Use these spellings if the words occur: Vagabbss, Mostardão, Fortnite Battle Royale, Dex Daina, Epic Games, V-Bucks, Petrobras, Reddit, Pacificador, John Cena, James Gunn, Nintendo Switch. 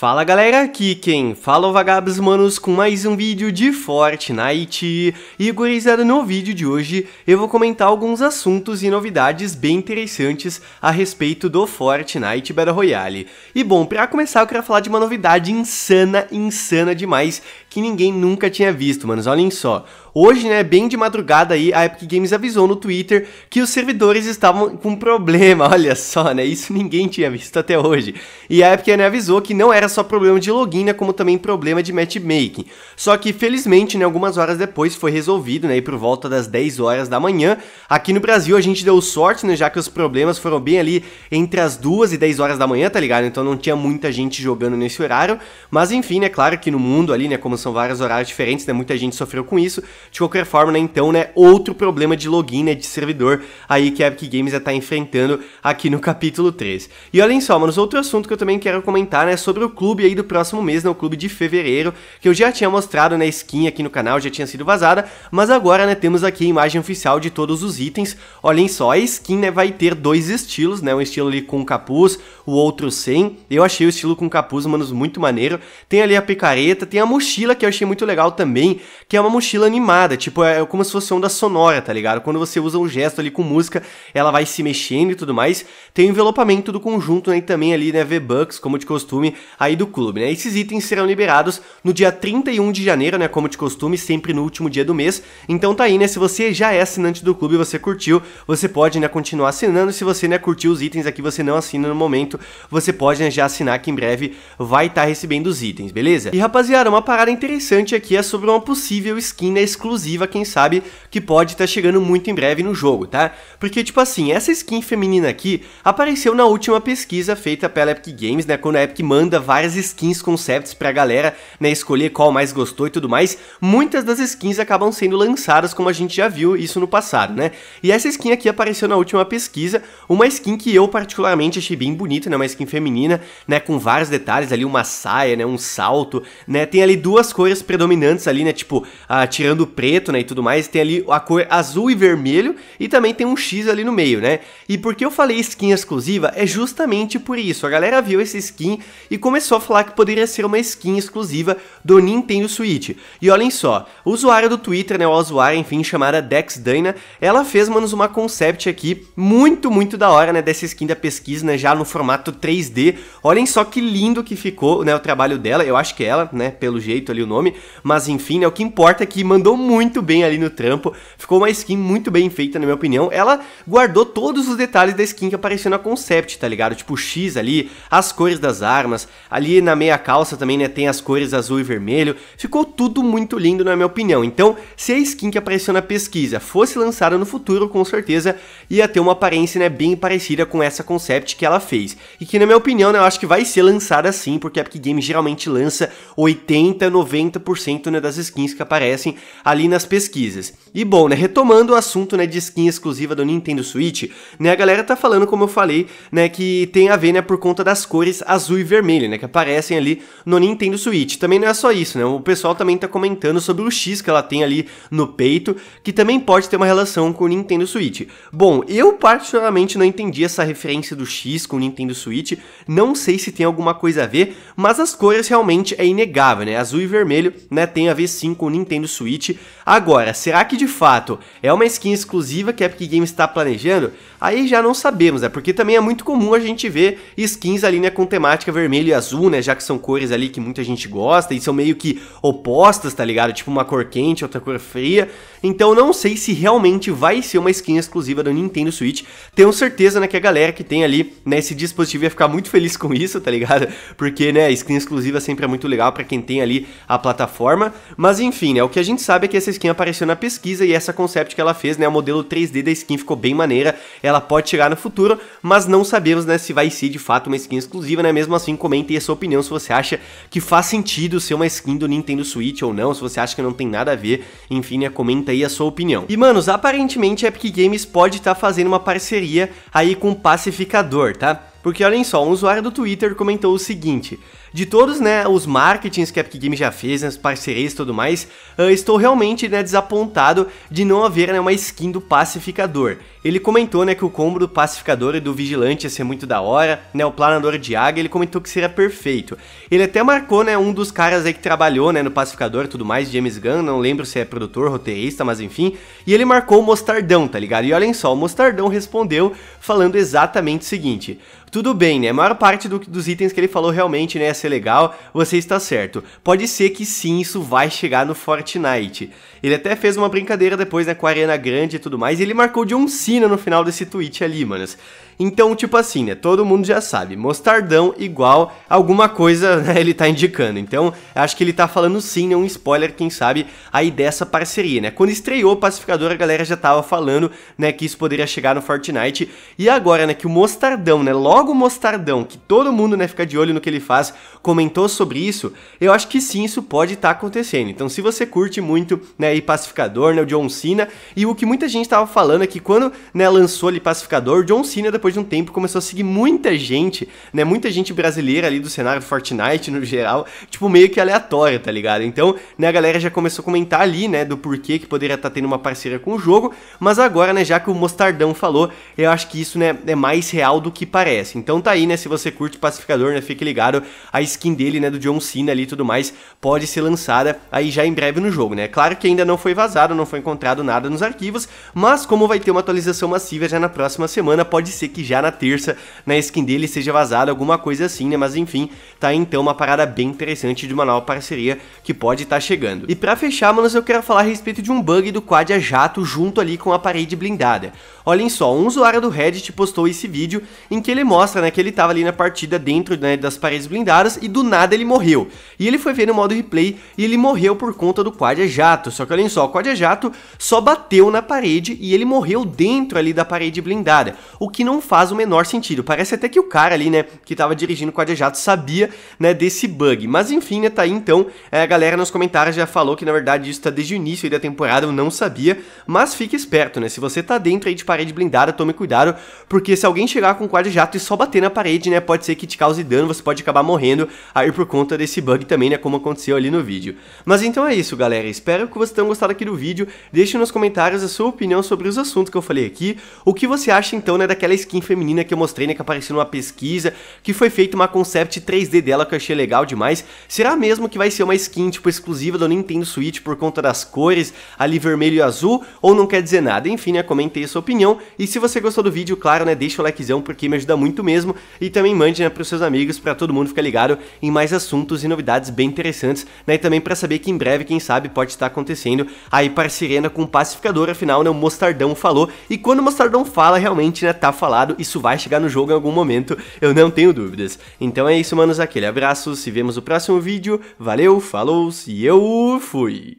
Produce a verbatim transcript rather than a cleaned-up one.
Fala galera, aqui quem fala o Vagabbss, manos, com mais um vídeo de Fortnite. E gurizada, no vídeo de hoje eu vou comentar alguns assuntos e novidades bem interessantes a respeito do Fortnite Battle Royale. E bom, pra começar eu quero falar de uma novidade insana, insana demais, que ninguém nunca tinha visto, manos, olhem só. Hoje, né, bem de madrugada aí, a Epic Games avisou no Twitter que os servidores estavam com problema, olha só, né, isso ninguém tinha visto até hoje. E a Epic, né, avisou que não era só problema de login, né, como também problema de matchmaking. Só que, felizmente, né, algumas horas depois foi resolvido, né, e por volta das dez horas da manhã. Aqui no Brasil a gente deu sorte, né, já que os problemas foram bem ali entre as duas e dez horas da manhã, tá ligado? Então não tinha muita gente jogando nesse horário, mas enfim, né, claro que no mundo ali, né, como são vários horários diferentes, né, muita gente sofreu com isso. De qualquer forma, né, então, né, outro problema de login, né, de servidor aí que a Epic Games já tá enfrentando aqui no capítulo três. E olhem só, manos, outro assunto que eu também quero comentar, né, sobre o clube aí do próximo mês, né, o clube de fevereiro, que eu já tinha mostrado na skin aqui no canal, já tinha sido vazada, mas agora, né, temos aqui a imagem oficial de todos os itens. Olhem só, a skin, né, vai ter dois estilos, né, um estilo ali com capuz, o outro sem. Eu achei o estilo com capuz, manos, muito maneiro. Tem ali a picareta, tem a mochila que eu achei muito legal também, que é uma mochila animada. Tipo, é como se fosse onda sonora, tá ligado? Quando você usa um gesto ali com música, ela vai se mexendo e tudo mais. Tem o envelopamento do conjunto, né? E também ali, né, V-Bucks, como de costume, aí do clube, né? Esses itens serão liberados no dia trinta e um de janeiro, né? Como de costume, sempre no último dia do mês. Então tá aí, né? Se você já é assinante do clube e você curtiu, você pode, né, continuar assinando. Se você, né, curtiu os itens aqui, você não assina no momento, você pode, né, já assinar, que em breve vai estar recebendo os itens, beleza? E rapaziada, uma parada interessante aqui é sobre uma possível skin, né, exclusiva, quem sabe, que pode estar chegando muito em breve no jogo, tá? Porque, tipo assim, essa skin feminina aqui apareceu na última pesquisa feita pela Epic Games, né? Quando a Epic manda várias skins concepts pra galera, né, escolher qual mais gostou e tudo mais, muitas das skins acabam sendo lançadas, como a gente já viu isso no passado, né? E essa skin aqui apareceu na última pesquisa, uma skin que eu particularmente achei bem bonita, né? Uma skin feminina, né? Com vários detalhes ali, uma saia, né? Um salto, né? Tem ali duas cores predominantes ali, né? Tipo, ah, tirando do preto, né, e tudo mais, tem ali a cor azul e vermelho, e também tem um X ali no meio, né? E porque eu falei skin exclusiva, é justamente por isso. A galera viu essa skin e começou a falar que poderia ser uma skin exclusiva do Nintendo Switch. E olhem só, o usuário do Twitter, né, o usuário, enfim, chamada Dex Daina, ela fez, manos, uma concept aqui muito, muito da hora, né, dessa skin da pesquisa, né, já no formato três D. Olhem só que lindo que ficou, né, o trabalho dela, eu acho que é ela, né, pelo jeito ali o nome, mas enfim, né, o que importa é que mandou muito bem ali no trampo, ficou uma skin muito bem feita, na minha opinião. Ela guardou todos os detalhes da skin que apareceu na concept, tá ligado? Tipo o X ali, as cores das armas, ali na meia calça também, né, tem as cores azul e vermelho, ficou tudo muito lindo, na minha opinião. Então, se a skin que apareceu na pesquisa fosse lançada no futuro, com certeza ia ter uma aparência, né, bem parecida com essa concept que ela fez, e que, na minha opinião, né, eu acho que vai ser lançada sim, porque a Epic Games geralmente lança oitenta, noventa por cento, né, das skins que aparecem ali nas pesquisas. E bom, né, retomando o assunto, né, de skin exclusiva do Nintendo Switch, né, a galera tá falando, como eu falei, né, que tem a ver, né, por conta das cores azul e vermelho, né, que aparecem ali no Nintendo Switch. Também não é só isso, né, o pessoal também tá comentando sobre o X que ela tem ali no peito, que também pode ter uma relação com o Nintendo Switch. Bom, eu particularmente não entendi essa referência do X com o Nintendo Switch, não sei se tem alguma coisa a ver, mas as cores realmente é inegável, né, azul e vermelho, né, tem a ver sim com o Nintendo Switch. Agora, será que de fato é uma skin exclusiva que a Epic Games está planejando? Aí já não sabemos, né? Porque também é muito comum a gente ver skins ali, né, com temática vermelho e azul, né? Já que são cores ali que muita gente gosta e são meio que opostas, tá ligado? Tipo uma cor quente, outra cor fria. Então não sei se realmente vai ser uma skin exclusiva do Nintendo Switch. Tenho certeza, né, que a galera que tem ali, né, esse dispositivo ia ficar muito feliz com isso, tá ligado? Porque, né, skin exclusiva sempre é muito legal pra quem tem ali a plataforma. Mas enfim, né, o que a gente sabe é que essa skin apareceu na pesquisa e essa concept que ela fez, né, o modelo três D da skin ficou bem maneira, ela pode chegar no futuro, mas não sabemos, né, se vai ser de fato uma skin exclusiva, né, mesmo assim comentem a sua opinião se você acha que faz sentido ser uma skin do Nintendo Switch ou não, se você acha que não tem nada a ver, enfim, né, comenta aí a sua opinião. E manos, aparentemente a Epic Games pode estar fazendo uma parceria aí com o Pacificador, tá? Porque olhem só, um usuário do Twitter comentou o seguinte: de todos, né, os marketings que a Epic Games já fez, né, as parcerias e tudo mais, uh, estou realmente, né, desapontado de não haver, né, uma skin do Pacificador. Ele comentou, né, que o combo do Pacificador e do Vigilante ia ser muito da hora, né, o Planador de Águia, ele comentou que seria perfeito. Ele até marcou, né, um dos caras aí que trabalhou, né, no Pacificador e tudo mais, James Gunn, não lembro se é produtor, roteirista, mas enfim, e ele marcou o Mostardão, tá ligado? E olhem só, o Mostardão respondeu falando exatamente o seguinte: tudo bem, né? A maior parte do, dos itens que ele falou realmente, né, ia ser legal, você está certo. Pode ser que sim, isso vai chegar no Fortnite. Ele até fez uma brincadeira depois, né, com a Arena Grande e tudo mais, e ele marcou John Cena no final desse tweet ali, manos. Então, tipo assim, né, todo mundo já sabe, Mostardão igual alguma coisa, né, ele tá indicando. Então, acho que ele tá falando sim, né, um spoiler, quem sabe, aí dessa parceria, né. Quando estreou o Pacificador, a galera já tava falando, né, que isso poderia chegar no Fortnite. E agora, né, que o Mostardão, né, logo o Mostardão, que todo mundo, né, fica de olho no que ele faz, comentou sobre isso, eu acho que sim, isso pode tá acontecendo. Então, se você curte muito, né, e Pacificador, né, o John Cena, e o que muita gente tava falando é que quando, né, lançou ali Pacificador, o John Cena, depois de um tempo, começou a seguir muita gente, né, muita gente brasileira ali do cenário Fortnite no geral, tipo, meio que aleatória, tá ligado? Então, né, a galera já começou a comentar ali, né, do porquê que poderia estar tendo uma parceria com o jogo, mas agora, né, já que o Mostardão falou, eu acho que isso, né, é mais real do que parece. Então tá aí, né, se você curte o Pacificador, né, fique ligado, a skin dele, né, do John Cena ali e tudo mais, pode ser lançada aí já em breve no jogo, né. Claro que ainda não foi vazado, não foi encontrado nada nos arquivos, mas como vai ter uma atualização massiva já na próxima semana, pode ser que já na terça, na skin dele, seja vazada alguma coisa assim, né, mas enfim, tá então uma parada bem interessante de uma nova parceria que pode estar tá chegando. E pra fechar, manos, eu quero falar a respeito de um bug do quad a jato junto ali com a parede blindada. Olhem só, um usuário do Reddit postou esse vídeo em que ele mostra, né, que ele tava ali na partida dentro, né, das paredes blindadas e do nada ele morreu. E ele foi ver no modo replay e ele morreu por conta do quad a jato, só que olhem só, o quad a jato só bateu na parede e ele morreu dentro ali da parede blindada, o que não faz o menor sentido. Parece até que o cara ali, né, que tava dirigindo o quad a jato sabia, né, desse bug, mas enfim, né, tá aí então, é, a galera nos comentários já falou que na verdade isso tá desde o início aí da temporada, eu não sabia, mas fique esperto, né, se você tá dentro aí de parede blindada, tome cuidado, porque se alguém chegar com o quad a jato e só bater na parede, né, pode ser que te cause dano, você pode acabar morrendo aí por conta desse bug também, né, como aconteceu ali no vídeo. Mas então é isso, galera, espero que vocês tenham gostado aqui do vídeo, deixe nos comentários a sua opinião sobre os assuntos que eu falei aqui, o que você acha então, né, daquela skin feminina que eu mostrei, né, que apareceu numa pesquisa, que foi feita uma concept três D dela que eu achei legal demais. Será mesmo que vai ser uma skin, tipo, exclusiva do Nintendo Switch por conta das cores, ali vermelho e azul, ou não quer dizer nada? Enfim, né, comente aí a sua opinião, e se você gostou do vídeo, claro, né, deixa o likezão, porque me ajuda muito mesmo, e também mande, né, pros seus amigos, pra todo mundo ficar ligado em mais assuntos e novidades bem interessantes, né, e também pra saber que em breve, quem sabe, pode estar acontecendo aí parceria, né, com o Pacificador, afinal, né, o Mostardão falou, e quando o Mostardão fala, realmente, né, tá falado, isso vai chegar no jogo em algum momento, eu não tenho dúvidas. Então é isso, manos, aquele abraço, se vemos no próximo vídeo, valeu, falou, e eu fui!